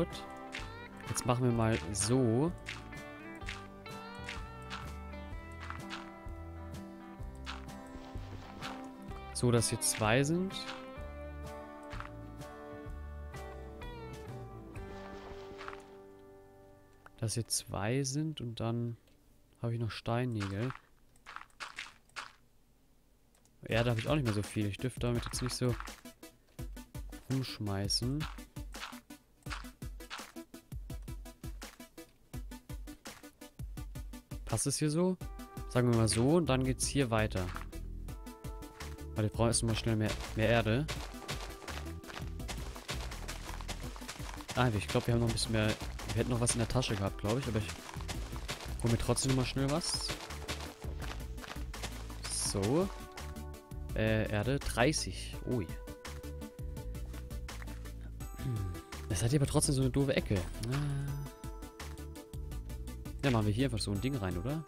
Gut. Jetzt machen wir mal so. So, dass hier 2 sind. Dass hier 2 sind und dann habe ich noch Steinnägel. Ja, da habe ich auch nicht mehr so viel. Ich dürfte damit jetzt nicht so rumschmeißen. Passt es hier so? Sagen wir mal so und dann geht's hier weiter. Warte, wir brauchen erstmal schnell mehr Erde. Ah, ich glaube, wir haben noch ein bisschen mehr. Wir hätten noch was in der Tasche gehabt, glaube ich. Aber ich hole mir trotzdem mal schnell was. So. Erde 30. Ui. Das hat hier aber trotzdem so eine doofe Ecke. Ja, machen wir hier einfach so ein Ding rein, oder?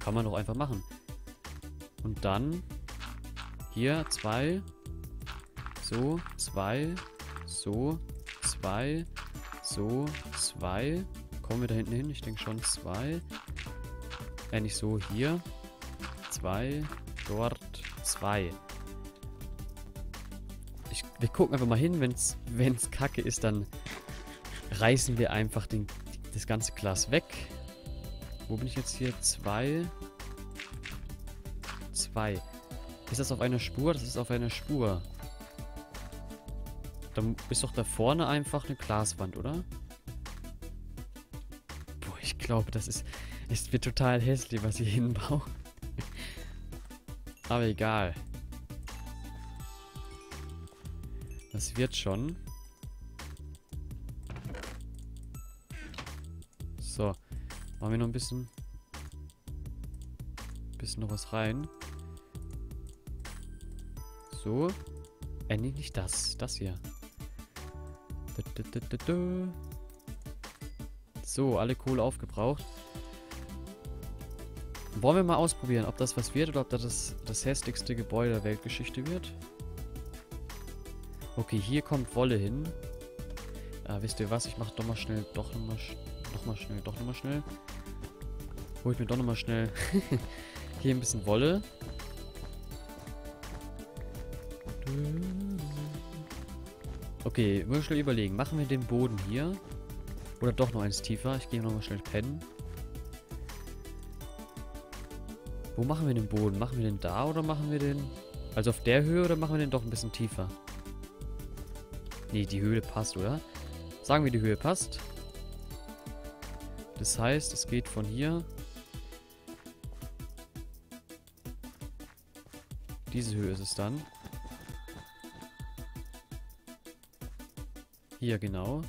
Kann man doch einfach machen. Und dann hier 2, so 2, so 2, so 2. Kommen wir da hinten hin? Ich denke schon 2. Nicht so, hier 2, dort 2. Wir gucken einfach mal hin, wenn's kacke ist, dann reißen wir einfach das ganze Glas weg. Wo bin ich jetzt hier? 2. 2. Ist das auf einer Spur? Das ist auf einer Spur. Dann ist doch da vorne einfach eine Glaswand, oder? Boah, ich glaube, das wird total hässlich, was sie hinbauen. Aber egal. Das wird schon. So. Machen wir noch ein bisschen noch was rein. So. Nee, nicht das. Das hier. So, alle Kohle aufgebraucht. Wollen wir mal ausprobieren, ob das was wird oder ob das das hässlichste Gebäude der Weltgeschichte wird. Okay, hier kommt Wolle hin. Wisst ihr was? Ich mache doch mal schnell, doch nochmal schnell. Hol ich mir doch nochmal schnell hier ein bisschen Wolle. Okay, muss schnell überlegen. Machen wir den Boden hier? Oder doch noch eins tiefer? Ich gehe nochmal schnell pennen. Wo machen wir den Boden? Machen wir den da oder machen wir den... Also auf der Höhe oder machen wir den doch ein bisschen tiefer? Nee, die Höhe passt, oder? Sagen wir, die Höhe passt. Das heißt, es geht von hier... Diese Höhe ist es dann. Hier, genau.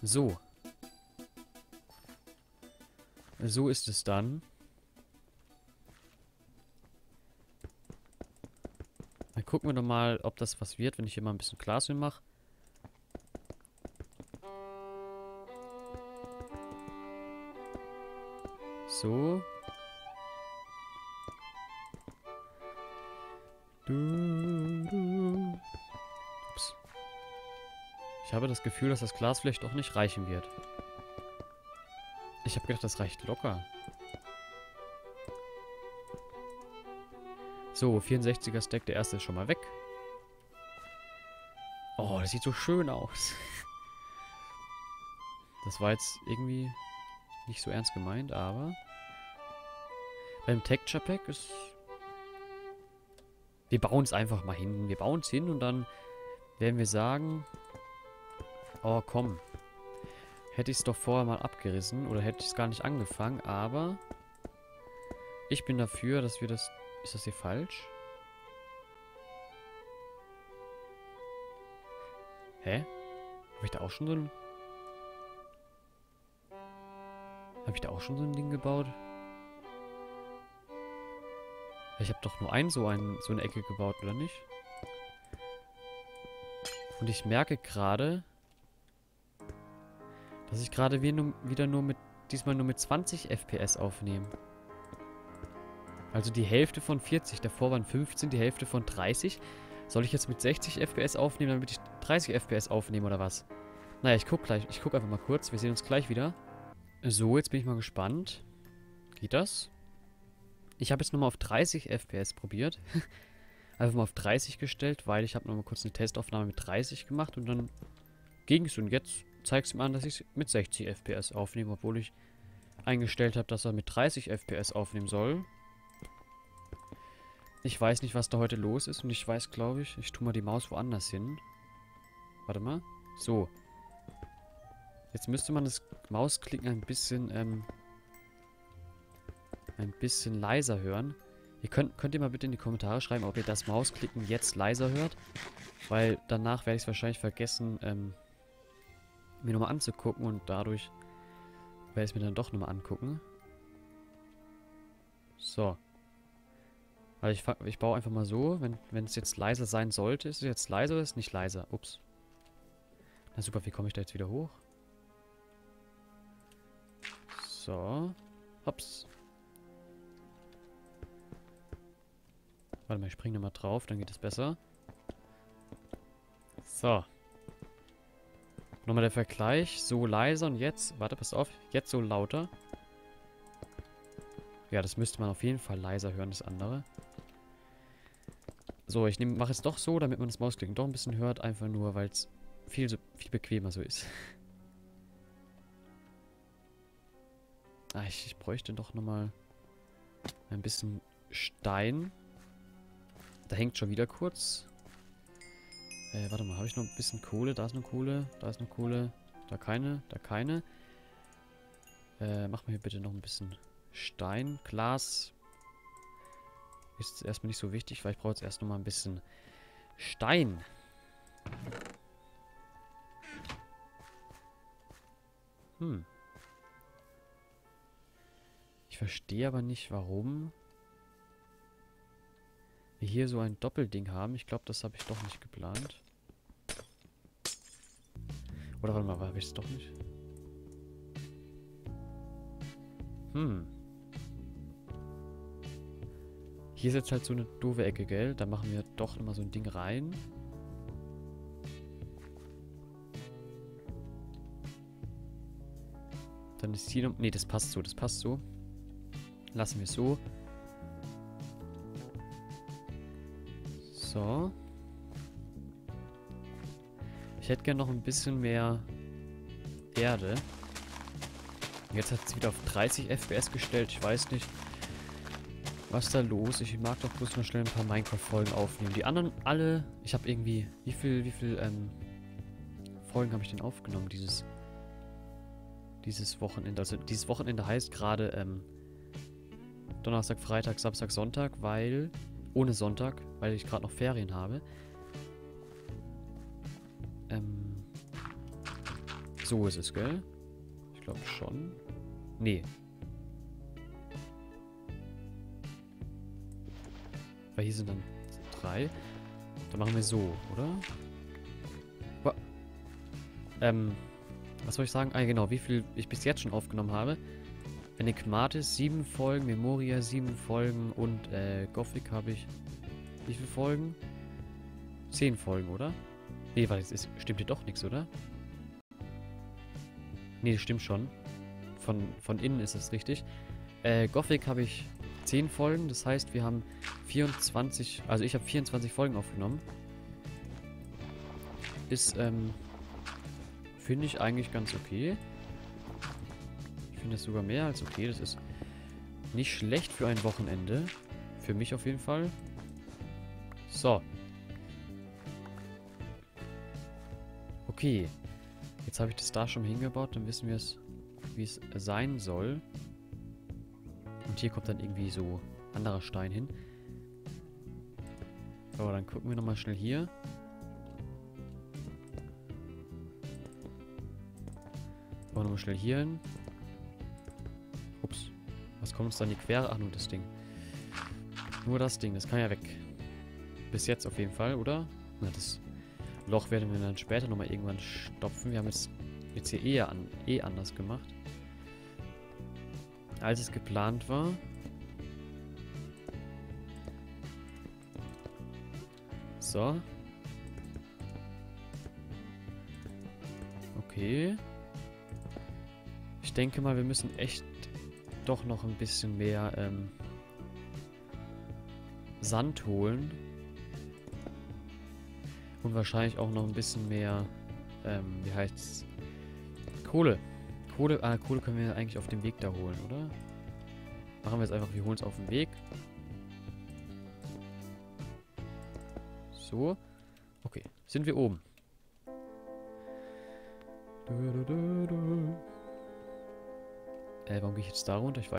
So. So ist es dann. Dann gucken wir doch mal, ob das was wird, wenn ich hier mal ein bisschen Glas hin mache. So. Ups. Ich habe das Gefühl, dass das Glas vielleicht auch nicht reichen wird. Ich habe gedacht, das reicht locker. So, 64er Stack, der erste ist schon mal weg. Oh, das sieht so schön aus. Das war jetzt irgendwie nicht so ernst gemeint, aber... Beim Texture Pack ist... Wir bauen es einfach mal hin. Wir bauen es hin und dann werden wir sagen... Oh, komm. Hätte ich es doch vorher mal abgerissen oder hätte ich es gar nicht angefangen, aber... Ich bin dafür, dass wir das... Ist das hier falsch? Hä? Habe ich da auch schon so ein... Ding gebaut? Ich habe doch nur so eine Ecke gebaut, oder nicht? Und ich merke gerade, dass ich gerade wieder diesmal nur mit 20 FPS aufnehme. Also die Hälfte von 40, davor waren 15, die Hälfte von 30. Soll ich jetzt mit 60 FPS aufnehmen, damit ich 30 FPS aufnehmen oder was? Naja, ich guck gleich. Ich guck einfach mal kurz. Wir sehen uns gleich wieder. So, jetzt bin ich mal gespannt. Geht das? Ich habe jetzt nochmal auf 30 FPS probiert. Einfach mal auf 30 gestellt, weil ich habe nochmal kurz eine Testaufnahme mit 30 gemacht und dann ging es. Und jetzt zeigt es mir an, dass ich es mit 60 FPS aufnehme, obwohl ich eingestellt habe, dass er mit 30 FPS aufnehmen soll. Ich weiß nicht, was da heute los ist und ich weiß, glaube ich, ich tue mal die Maus woanders hin. Warte mal. So. Jetzt müsste man das Mausklicken ein bisschen leiser hören. Ihr könnt ihr mal bitte in die Kommentare schreiben, ob ihr das Mausklicken jetzt leiser hört. Weil danach werde ich es wahrscheinlich vergessen, mir nochmal anzugucken und dadurch werde ich es mir dann doch nochmal angucken. So. Also ich baue einfach mal so, wenn es jetzt leiser sein sollte, ist es jetzt leiser oder ist es nicht leiser? Ups. Na super, wie komme ich da jetzt wieder hoch? So. Hops. Warte mal, ich springe nochmal drauf, dann geht es besser. So. Nochmal der Vergleich. So leiser und jetzt, warte, pass auf, jetzt so lauter. Ja, das müsste man auf jeden Fall leiser hören, das andere. So, ich mache es doch so, damit man das Mausklicken doch ein bisschen hört. Einfach nur, weil es viel bequemer so ist. Ah, ich bräuchte doch nochmal ein bisschen Stein. Da hängt schon wieder kurz. Warte mal, habe ich noch ein bisschen Kohle? Da ist noch Kohle, da ist noch Kohle. Da keine, da keine. Mach mir hier bitte noch ein bisschen Stein, Glas ist erstmal nicht so wichtig, weil ich brauche jetzt erst noch mal ein bisschen Stein. Hm. Ich verstehe aber nicht, warum wir hier so ein Doppelding haben. Ich glaube, das habe ich doch nicht geplant. Oder warte mal, habe ich es doch nicht? Hm. Hier ist jetzt halt so eine doofe Ecke, gell? Da machen wir doch nochmal so ein Ding rein. Dann ist hier noch... Ne, das passt so, das passt so. Lassen wir es so. So. Ich hätte gerne noch ein bisschen mehr Erde. Jetzt hat es wieder auf 30 FPS gestellt. Ich weiß nicht, was da los ist. Ich mag doch bloß mal schnell ein paar Minecraft-Folgen aufnehmen. Die anderen alle... Ich habe irgendwie... Wie viel Folgen habe ich denn aufgenommen dieses Wochenende? Also dieses Wochenende heißt gerade Donnerstag, Freitag, Samstag, Sonntag, weil... Ohne Sonntag, weil ich gerade noch Ferien habe. So ist es, gell? Ich glaube schon. Nee. Weil hier sind dann 3. Dann machen wir so, oder? Was soll ich sagen? Ah, genau, wie viel ich bis jetzt schon aufgenommen habe. Enigmatis 7 Folgen, Memoria 7 Folgen und Gothic habe ich... Wie viele Folgen? 10 Folgen, oder? Nee, weil es stimmt hier doch nichts, oder? Nee, stimmt schon. Von innen ist es richtig. Gothic habe ich 10 Folgen, das heißt, wir haben 24... Also ich habe 24 Folgen aufgenommen. Ist, finde ich eigentlich ganz okay. Ich finde das sogar mehr als okay. Das ist nicht schlecht für ein Wochenende. Für mich auf jeden Fall. So. Okay. Jetzt habe ich das da schon hingebaut, dann wissen wir es, wie es sein soll. Und hier kommt dann irgendwie so anderer Stein hin. Aber dann gucken wir nochmal schnell hier. Auch nochmal schnell hier hin. Ups. Was kommt uns dann in die Quere? Ach, nur das Ding. Nur das Ding, das kann ja weg. Bis jetzt auf jeden Fall, oder? Na, das... Loch werden wir dann später nochmal irgendwann stopfen. Wir haben es jetzt hier eh anders gemacht, als es geplant war. So. Okay. Ich denke mal, wir müssen echt doch noch ein bisschen mehr Sand holen. Und wahrscheinlich auch noch ein bisschen mehr, wie heißt's? Kohle. Kohle können wir eigentlich auf dem Weg da holen, oder? Machen wir jetzt einfach, wir holen es auf dem Weg. So. Okay, sind wir oben. Warum gehe ich jetzt da runter? Ich weiß